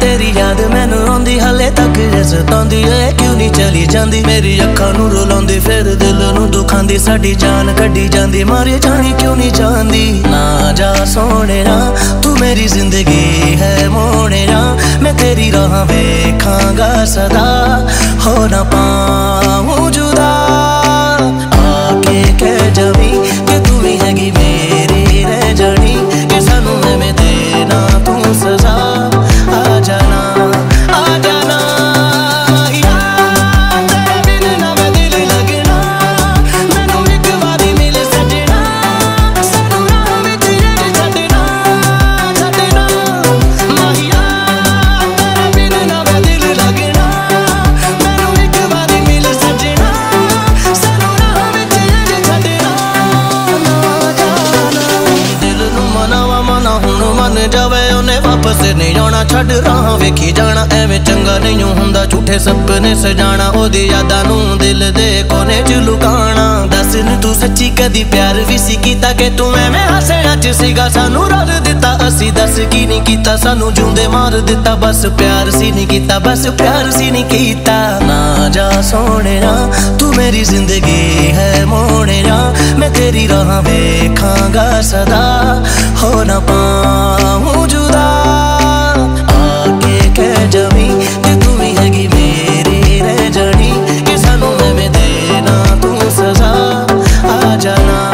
तेरी याद मैनू आंदी हाले तक सतांदी ऐ क्यों नहीं चली जांदी मेरी अखां नूं रुलांदी फिर दिल नूं दुखांदी साडी जान कड्डी जांदी मारे जाने क्यों नहीं जांदी ना जा सोने ना तू मेरी जिंदगी है मोने ना मैं तेरी राह वेखांगा सदा हो ना पाऊं जुदा आके कह जावी कि तू ही हैगी मेरी रह जानी कि सानू मैं देना तू सजा छड़ राह वेखी जाना एवें चंगा नहीं हुंदा झूठे सपने सजाना ओदी यादां नूं दिल दे कोने च लुकाना दस नी तू सच्ची कदी प्यार वी सी कीता के तू एवें हसना च सीगा सानू रल दिता असी दस की नहीं कीता सानू जूंदे मार दिता बस प्यार सी नहीं कीता बस प्यार सी नहीं कीता ना जा सोहणिया तू मेरी जिंदगी है मोहणिया मैं तेरी राह वेखांगा सदा हो ना पाऊं जुदा कह जावी कि तू ही हैगी मेरी रह जानी कि सानू मैं देना तू सजा आ जाना